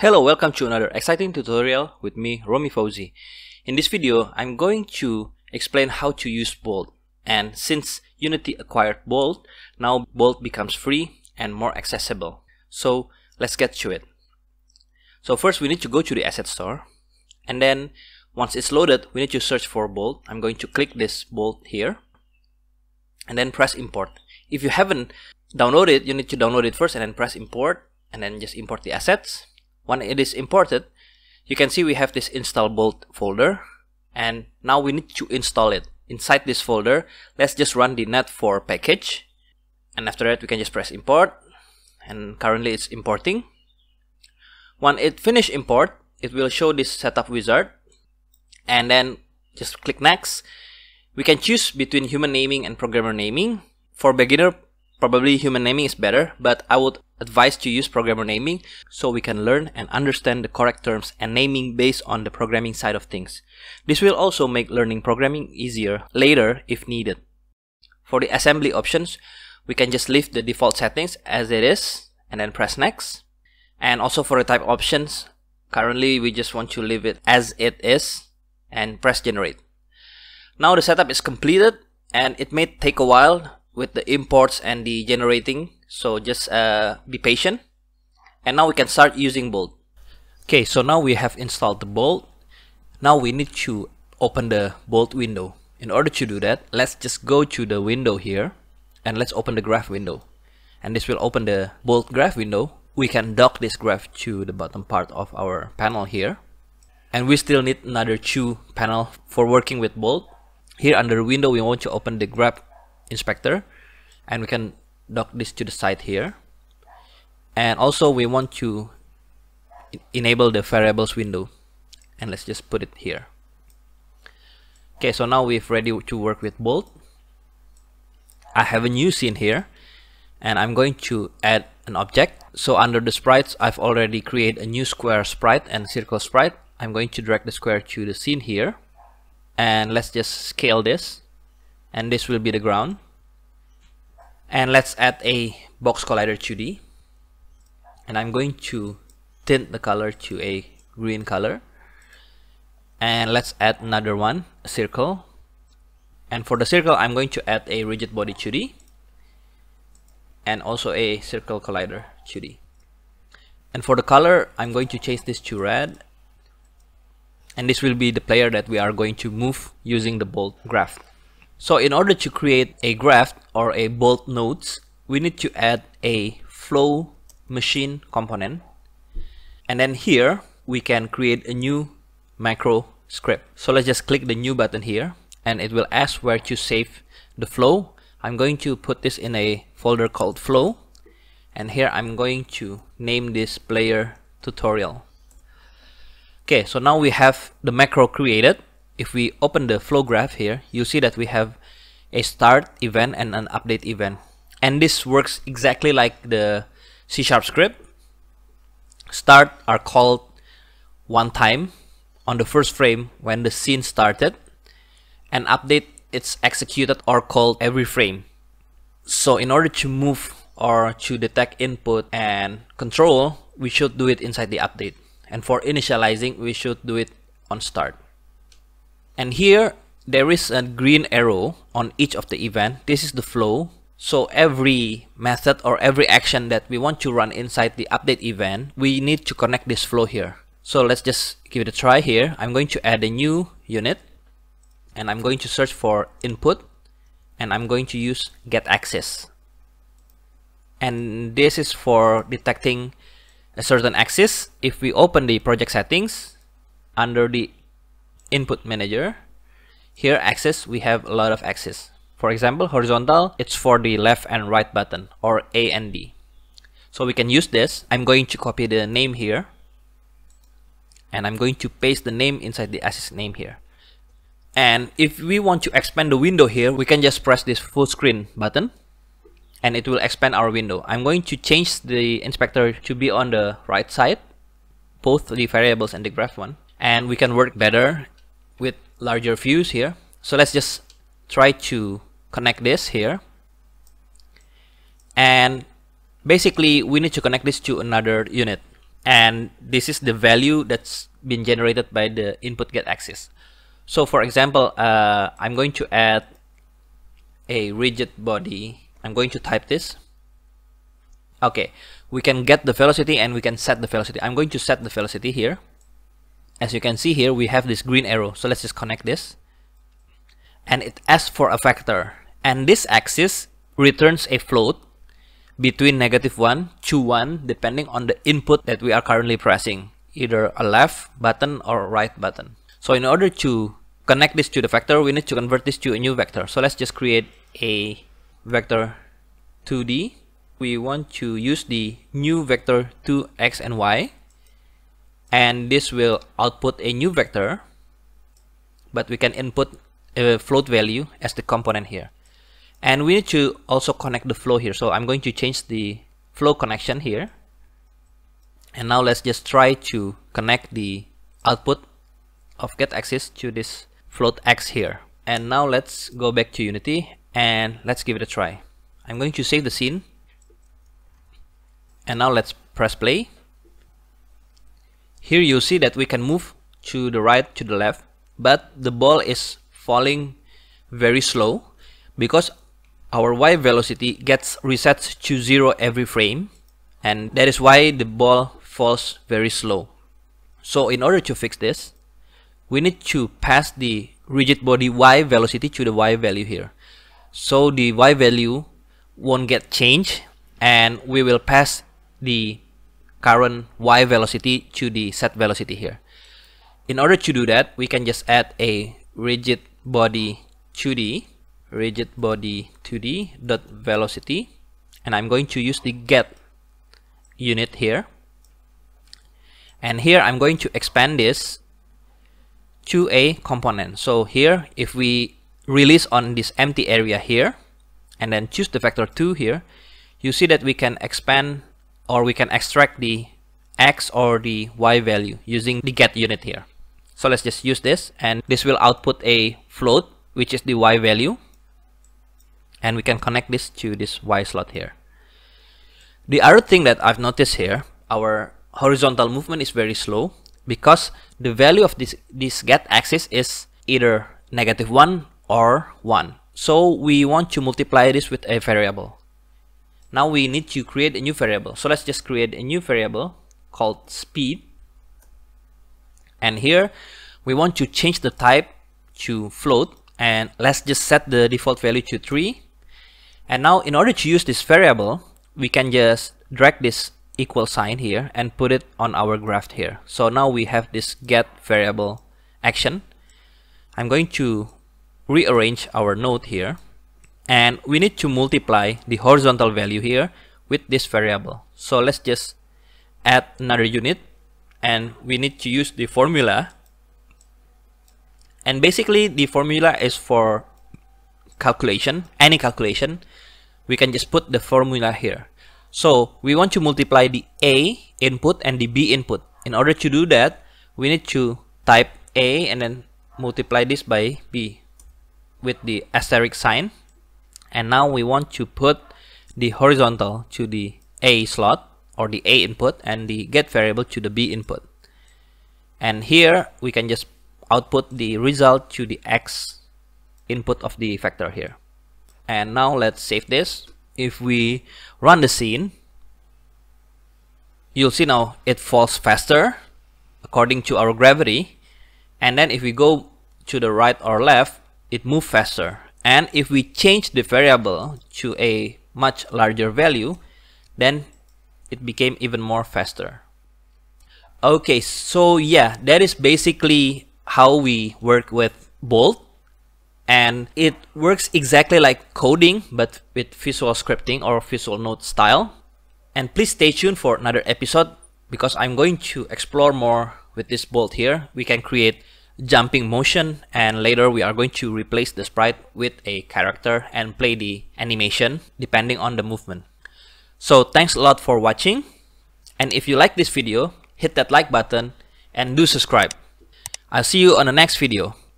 Hello, welcome to another exciting tutorial with me, Romi Fauzi. In this video, I'm going to explain how to use Bolt. And since Unity acquired Bolt, now Bolt becomes free and more accessible. So let's get to it. So first we need to go to the asset store. And then once it's loaded, we need to search for Bolt. I'm going to click this Bolt here and then press import. If you haven't downloaded it, you need to download it first and then press import and then just import the assets. When it is imported, you can see we have this install Bolt folder, and now we need to install it. Inside this folder, let's just run the net4 package, and after that we can just press import, and currently it's importing. When it finishes import, it will show this setup wizard, and then just click next. We can choose between human naming and programmer naming. For beginner, probably human naming is better, but I would advise to use programmer naming so we can learn and understand the correct terms and naming based on the programming side of things. This will also make learning programming easier later if needed. For the assembly options, we can just leave the default settings as it is and then press next. And also for the type options, currently we just want to leave it as it is and press generate. Now the setup is completed, and it may take a while with the imports and the generating, so just be patient. And now we can start using Bolt. Okay, so now we have installed the Bolt. Now we need to open the Bolt window. In order to do that, let's just go to the window here and let's open the graph window, and this will open the Bolt graph window. We can dock this graph to the bottom part of our panel here, and we still need another two panel for working with Bolt. Here under window, we want to open the graph inspector, and we can dock this to the side here, and also we want to enable the variables window, and let's just put it here. Okay, so now we're ready to work with Bolt. I have a new scene here, and I'm going to add an object. So under the sprites, I've already created a new square sprite and circle sprite. I'm going to drag the square to the scene here, and let's just scale this, and this will be the ground. And let's add a box collider 2D, and I'm going to tint the color to a green color, and let's add another one, a circle. And for the circle, I'm going to add a rigid body 2D and also a circle collider 2D. And for the color, I'm going to change this to red, and this will be the player that we are going to move using the Bolt graph. So in order to create a graph or a Bolt nodes, we need to add a flow machine component. And then here, we can create a new macro script. So let's just click the new button here, and it will ask where to save the flow. I'm going to put this in a folder called flow. And here I'm going to name this player tutorial. Okay, so now we have the macro created. If we open the flow graph here, you see that we have a start event and an update event. And this works exactly like the C# script. Start are called one time on the first frame when the scene started, and update it's executed or called every frame. So in order to move or to detect input and control, we should do it inside the update. And for initializing, we should do it on start. And here there is a green arrow on each of the event. This is the flow. So every method or every action that we want to run inside the update event, we need to connect this flow here. So let's just give it a try here. I'm going to add a new unit, and I'm going to search for input, and I'm going to use getAxis. And this is for detecting a certain axis. If we open the project settings under the input manager, here axis, we have a lot of axes. For example, horizontal, it's for the left and right button, or A and D. So we can use this. I'm going to copy the name here, and I'm going to paste the name inside the axis name here. And if we want to expand the window here, we can just press this full screen button, and it will expand our window. I'm going to change the inspector to be on the right side, both the variables and the graph one, and we can work better with larger views here. So let's just try to connect this here, and basically we need to connect this to another unit. and this is the value that's been generated by the input get axis. So for example, I'm going to add a rigid body. I'm going to type this. Okay, we can get the velocity and we can set the velocity. I'm going to set the velocity here. As you can see here, we have this green arrow. So let's just connect this. And it asks for a vector. And this axis returns a float between -1 to 1, depending on the input that we are currently pressing, either a left button or a right button. So in order to connect this to the vector, we need to convert this to a new vector. So let's just create a vector 2D. We want to use the new vector 2x and y, and this will output a new vector, but we can input a float value as the component here. And we need to also connect the flow here. So I'm going to change the flow connection here. And now let's just try to connect the output of get axis to this float x here. And now let's go back to Unity and let's give it a try. I'm going to save the scene. And now let's press play. Here you see that we can move to the right, to the left, but the ball is falling very slow because our y velocity gets reset to 0 every frame, and that is why the ball falls very slow. So in order to fix this, we need to pass the rigid body y velocity to the y value here. So the y value won't get changed, and we will pass the current y velocity to the set velocity here. In order to do that, we can just add a rigid body 2D. Rigid body 2D dot velocity, and I'm going to use the get unit here, and here I'm going to expand this to a component. So here, if we release on this empty area here and then choose the vector 2 here, you see that we can expand, or we can extract the x or the y value using the get unit here. So let's just use this, and this will output a float which is the y value, and we can connect this to this y slot here. The other thing that I've noticed here, our horizontal movement is very slow because the value of this get axis is either -1 or 1. So we want to multiply this with a variable. Now we need to create a new variable. So let's just create a new variable called speed. And here we want to change the type to float, and let's just set the default value to 3. And now in order to use this variable, we can just drag this equal sign here and put it on our graph here. So now we have this get variable action. I'm going to rearrange our node here, and we need to multiply the horizontal value here with this variable. So let's just add another unit, and we need to use the formula. And basically the formula is for calculation, any calculation. We can just put the formula here. So we want to multiply the A input and the B input. In order to do that, we need to type A and then multiply this by B with the asterisk sign. And now we want to put the horizontal to the A slot or the A input and the get variable to the B input. And here we can just output the result to the X input of the vector here. And now let's save this. If we run the scene, you'll see now it falls faster according to our gravity. And then if we go to the right or left, it moves faster. And if we change the variable to a much larger value, then it became even more faster. Okay, so yeah, that is basically how we work with Bolt, and it works exactly like coding but with visual scripting or visual node style. And please stay tuned for another episode because I'm going to explore more with this Bolt here. We can create jumping motion, and later we are going to replace the sprite with a character and play the animation depending on the movement. So thanks a lot for watching, and if you like this video, hit that like button and do subscribe. I'll see you on the next video.